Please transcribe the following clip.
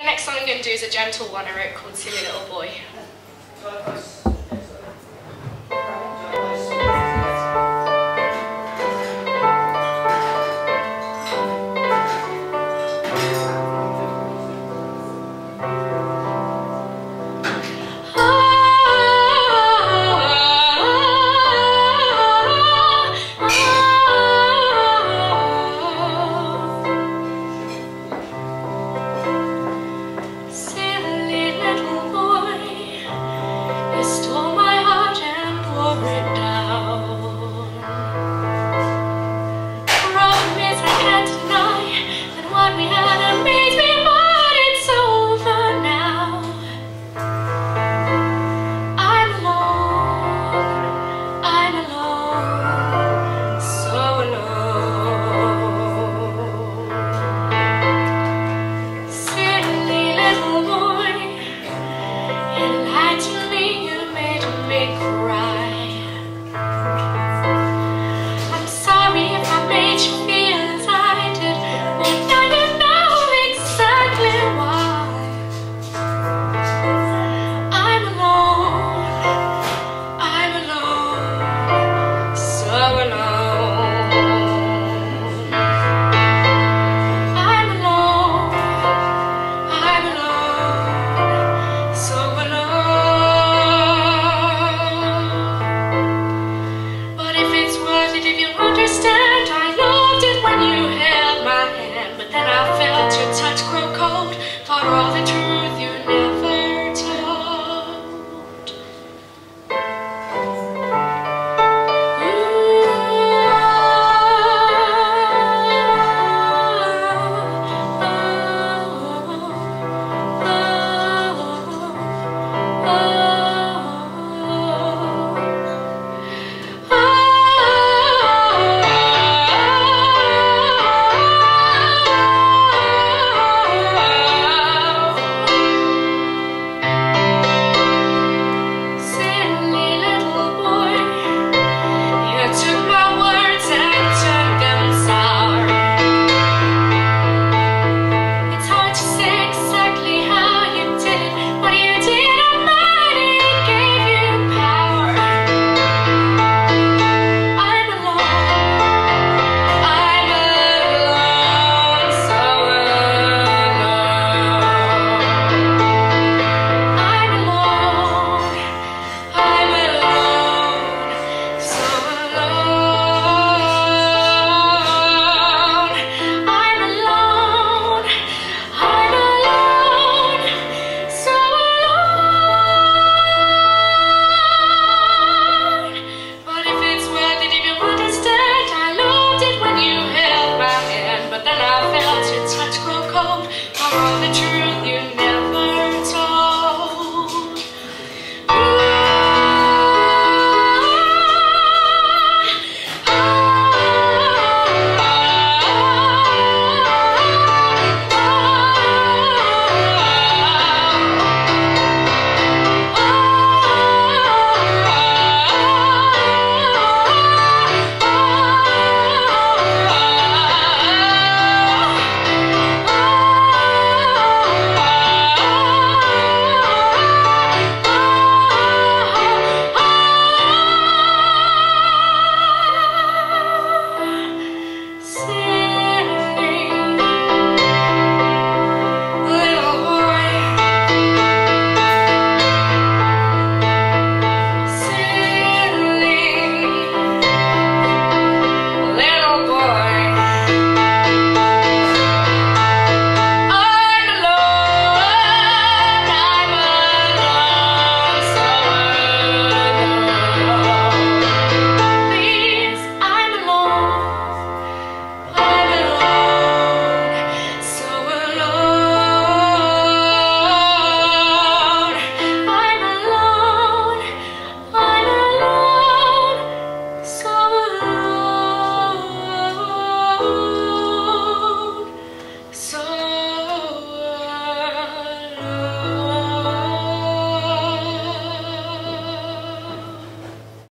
The next song I'm going to do is a gentle one I wrote called Silly Little Boy. All the truth.